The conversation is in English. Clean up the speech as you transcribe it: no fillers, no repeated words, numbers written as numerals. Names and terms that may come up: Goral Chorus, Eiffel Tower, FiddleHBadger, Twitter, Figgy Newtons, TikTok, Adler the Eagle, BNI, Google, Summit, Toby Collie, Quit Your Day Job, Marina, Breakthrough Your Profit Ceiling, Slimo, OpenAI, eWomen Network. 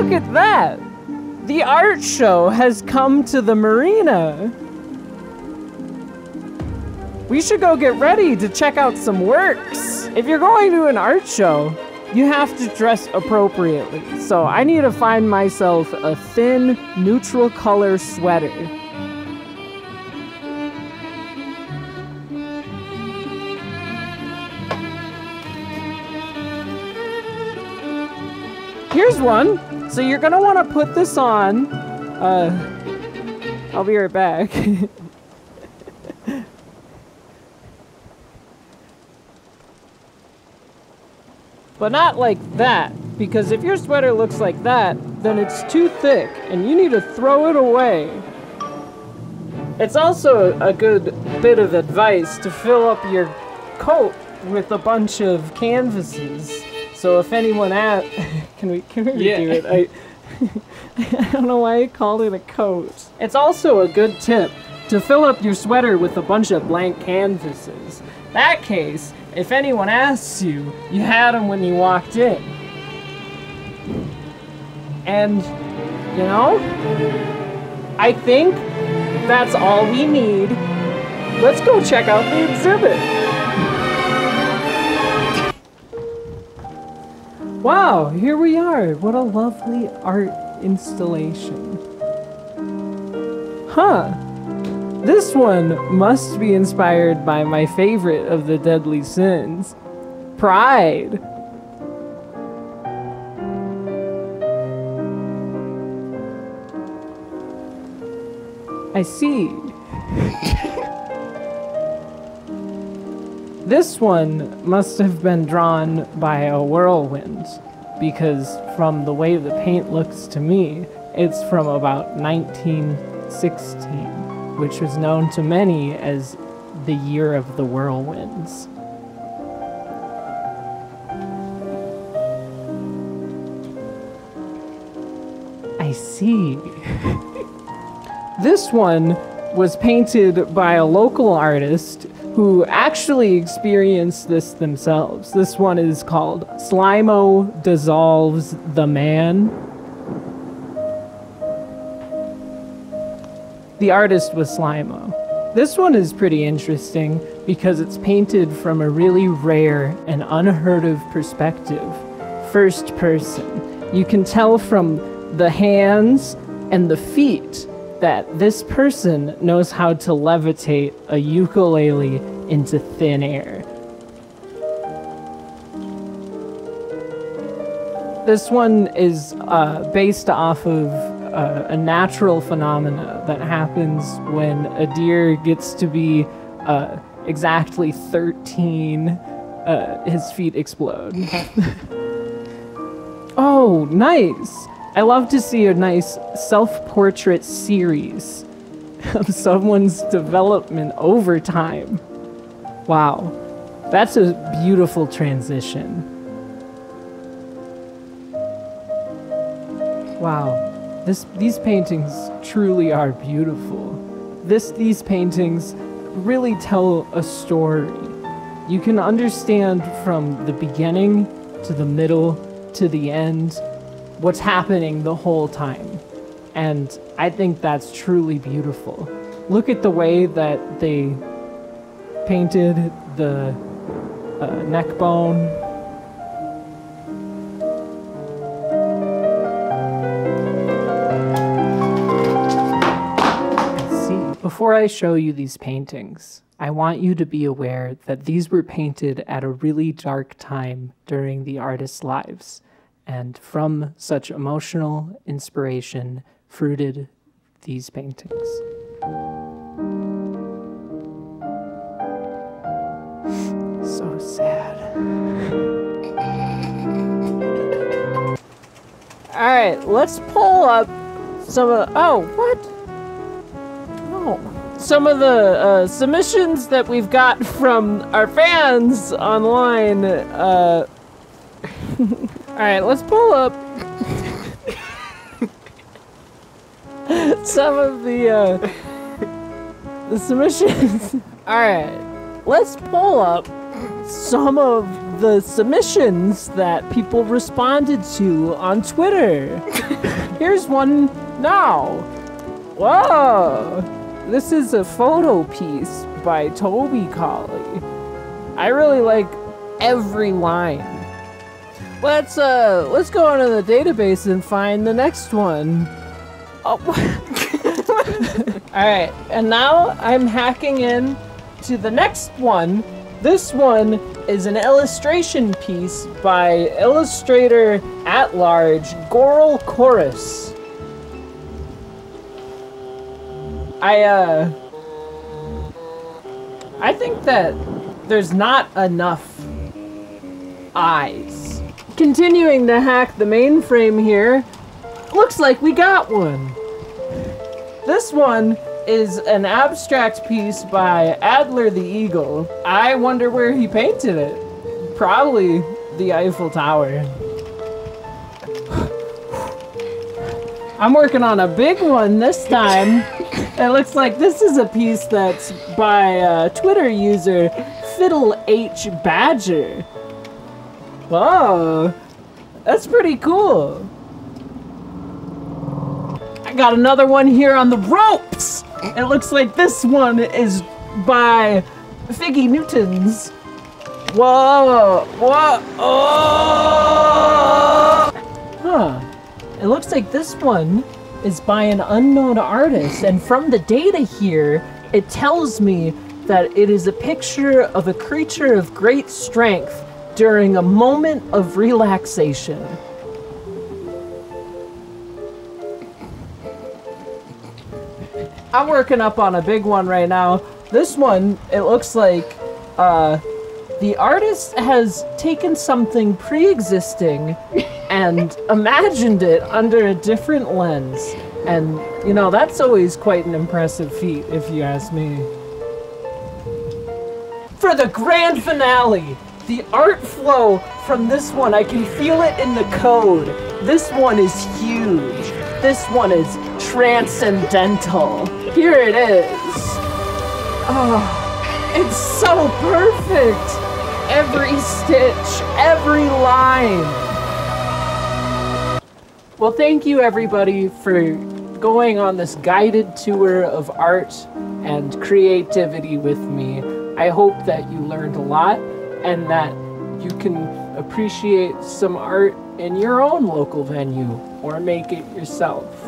Look at that! The art show has come to the marina. We should go get ready to check out some works. If you're going to an art show, you have to dress appropriately. So I need to find myself a thin, neutral color sweater. Here's one. So you're gonna wanna put this on. I'll be right back. But not like that, because if your sweater looks like that, then it's too thick and you need to throw it away. It's also a good bit of advice to fill up your coat with a bunch of canvases. So if anyone asks, can we redo it? I don't know why I called it a coat. It's also a good tip to fill up your sweater with a bunch of blank canvases. That case, if anyone asks you, you had them when you walked in. And, you know, I think that's all we need. Let's go check out the exhibit. Wow, here we are. What a lovely art installation. Huh. This one must be inspired by my favorite of the deadly sins, pride. I see. This one must have been drawn by a whirlwind, because from the way the paint looks to me, it's from about 1916. Which was known to many as the Year of the Whirlwinds. I see. This one was painted by a local artist who actually experienced this themselves. This one is called Slimo Dissolves the Man. The artist was Slimo. This one is pretty interesting because it's painted from a really rare and unheard of perspective, first person. You can tell from the hands and the feet that this person knows how to levitate a ukulele into thin air. This one is based off of a natural phenomena that happens when a deer gets to be exactly 13, his feet explode. Oh, nice! I love to see a nice self-portrait series of someone's development over time. Wow, that's a beautiful transition. Wow. These paintings truly are beautiful. These paintings really tell a story. You can understand from the beginning to the middle to the end what's happening the whole time. And I think that's truly beautiful. Look at the way that they painted the neck bone. Before I show you these paintings, I want you to be aware that these were painted at a really dark time during the artists' lives, and from such emotional inspiration fruited these paintings. So sad. All right, let's pull up some of, oh, what? Some of the submissions that we've got from our fans online. All right, let's pull up some of the submissions. All right, let's pull up some of the submissions that people responded to on Twitter. Here's one now. Whoa! This is a photo piece by Toby Collie. I really like every line. Let's go into the database and find the next one. Oh. All right, and now I'm hacking in to the next one. This one is an illustration piece by illustrator at large Goral Chorus. I think that there's not enough eyes. Continuing to hack the mainframe here, looks like we got one. This one is an abstract piece by Adler the Eagle. I wonder where he painted it. Probably the Eiffel Tower. I'm working on a big one this time. It looks like this is a piece that's by a Twitter user, FiddleHBadger. Whoa, that's pretty cool. I got another one here on the ropes. It looks like this one is by Figgy Newtons. Whoa, whoa, oh! Huh, it looks like this one is by an unknown artist, and from the data here, it tells me that it is a picture of a creature of great strength during a moment of relaxation. I'm working up on a big one right now. This one, it looks like the artist has taken something pre-existing and imagined it under a different lens. And, you know, that's always quite an impressive feat, if you ask me. For the grand finale, the art flow from this one, I can feel it in the code. This one is huge. This one is transcendental. Here it is. Oh, it's so perfect. Every stitch, every line. Well, thank you everybody for going on this guided tour of art and creativity with me. I hope that you learned a lot and that you can appreciate some art in your own local venue or make it yourself.